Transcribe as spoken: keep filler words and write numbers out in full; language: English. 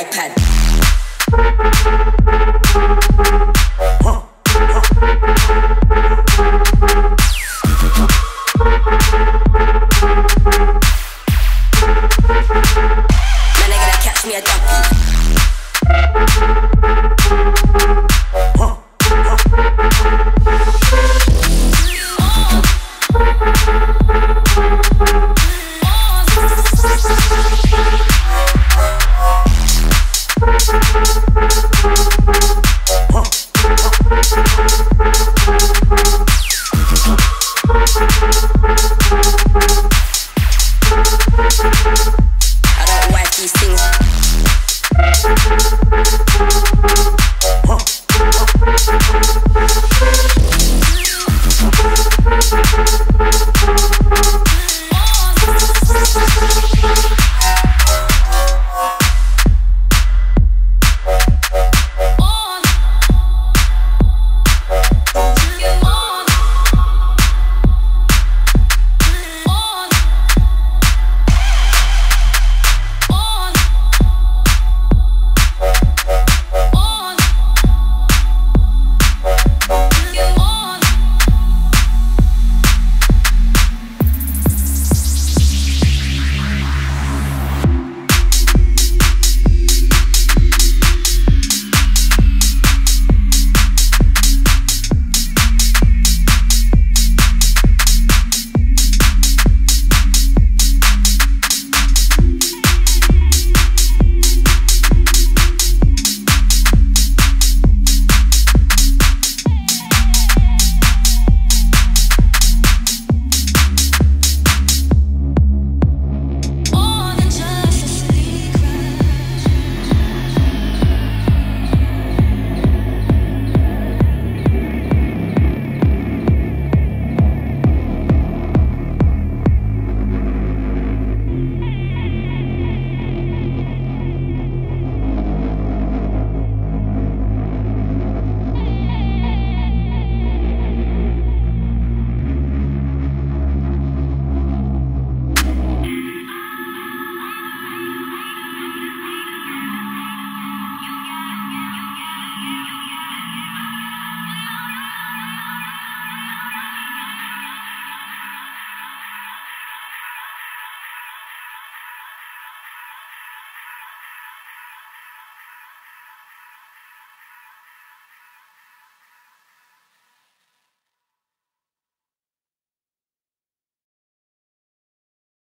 iPad.